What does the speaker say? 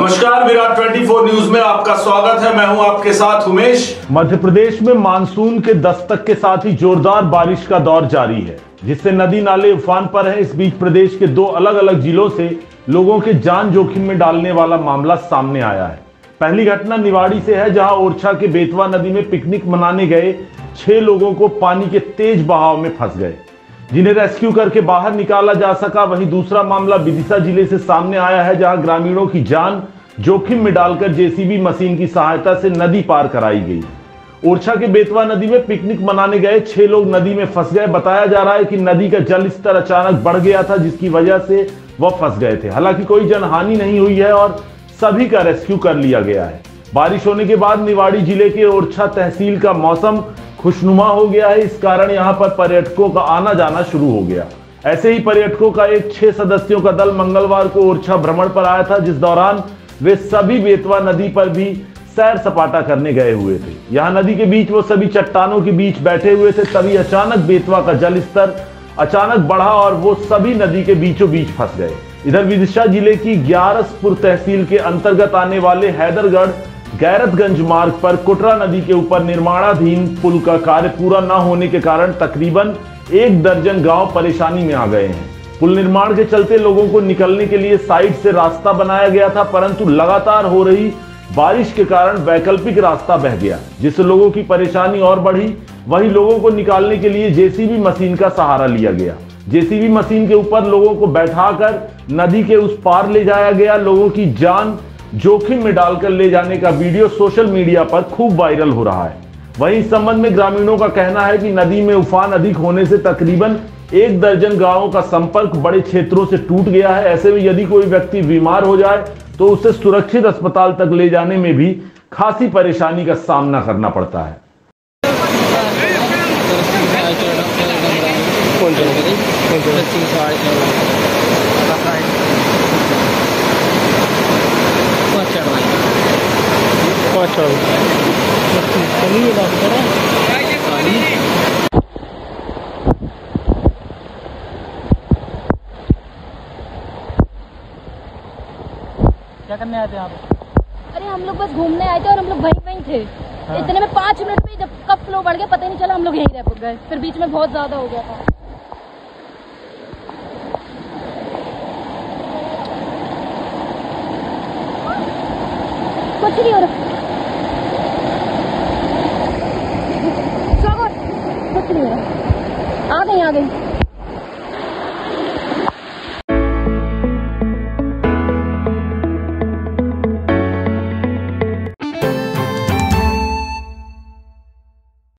नमस्कार, विराट 24 न्यूज़ में आपका स्वागत है। मैं हूं आपके साथ उमेश। मध्य प्रदेश में मानसून के दस्तक के साथ ही जोरदार बारिश का दौर जारी है, जिससे नदी नाले उफान पर है। इस बीच प्रदेश के दो अलग अलग जिलों से लोगों के जान जोखिम में डालने वाला मामला सामने आया है। पहली घटना निवाड़ी से है, जहाँ ओरछा के बेतवा नदी में पिकनिक मनाने गए 6 लोगों को पानी के तेज बहाव में फंस गए, जिन्हें रेस्क्यू करके बाहर निकाला जा सका। वहीं दूसरा मामला विदिशा जिले से सामने आया है, जहां ग्रामीणों की जान जोखिम में डालकर जेसीबी मशीन की सहायता से नदी पार कराई गई। ओरछा के बेतवा नदी में पिकनिक मनाने गए 6 लोग नदी में फंस गए। बताया जा रहा है कि नदी का जल स्तर अचानक बढ़ गया था, जिसकी वजह से वह फंस गए थे। हालांकि कोई जनहानि नहीं हुई है और सभी का रेस्क्यू कर लिया गया है। बारिश होने के बाद निवाड़ी जिले के ओरछा तहसील का मौसम खुशनुमा हो गया है। इस कारण यहां पर पर्यटकों का आना जाना शुरू हो गया। ऐसे ही पर्यटकों का एक 6 सदस्यों का दल मंगलवार को ओरछा भ्रमण पर आया था, जिस दौरान वे सभी बेतवा नदी पर भी सैर सपाटा करने गए हुए थे। यहां नदी के बीच वो सभी चट्टानों के बीच बैठे हुए थे, तभी अचानक बेतवा का जल स्तर अचानक बढ़ा और वो सभी नदी के बीचों बीच फंस गए। इधर विदिशा जिले की ग्यारसपुर तहसील के अंतर्गत आने वाले हैदरगढ़ गैरतगंज मार्ग पर कुटरा नदी के ऊपर निर्माणाधीन पुल का कार्य पूरा न होने के कारण तकरीबन 1 दर्जन गांव परेशानी में आ गए हैं। पुल निर्माण के चलते लोगों को निकलने के लिए साइड से रास्ता बनाया गया था, परंतु लगातार हो रही बारिश के कारण वैकल्पिक रास्ता बह गया, जिससे लोगों की परेशानी और बढ़ी। वहीं लोगों को निकालने के लिए जेसीबी मशीन का सहारा लिया गया। जेसीबी मशीन के ऊपर लोगों को बैठाकर नदी के उस पार ले जाया गया। लोगों की जान जोखिम में डालकर ले जाने का वीडियो सोशल मीडिया पर खूब वायरल हो रहा है। वहीं इस संबंध में ग्रामीणों का कहना है कि नदी में उफान अधिक होने से तकरीबन 1 दर्जन गांवों का संपर्क बड़े क्षेत्रों से टूट गया है। ऐसे में यदि कोई व्यक्ति बीमार हो जाए तो उसे सुरक्षित अस्पताल तक ले जाने में भी खासी परेशानी का सामना करना पड़ता है। क्या करने आए थे आप? अरे हम लोग बस घूमने आए थे और हम लोग वहीं थे। हाँ। इतने में 5 मिनट में जब कब फ्लो बढ़ गया पता ही नहीं चला, हम लोग यहीं रह गए। फिर बीच में बहुत ज्यादा हो गया था। कुछ नहीं हो रहा, आ गई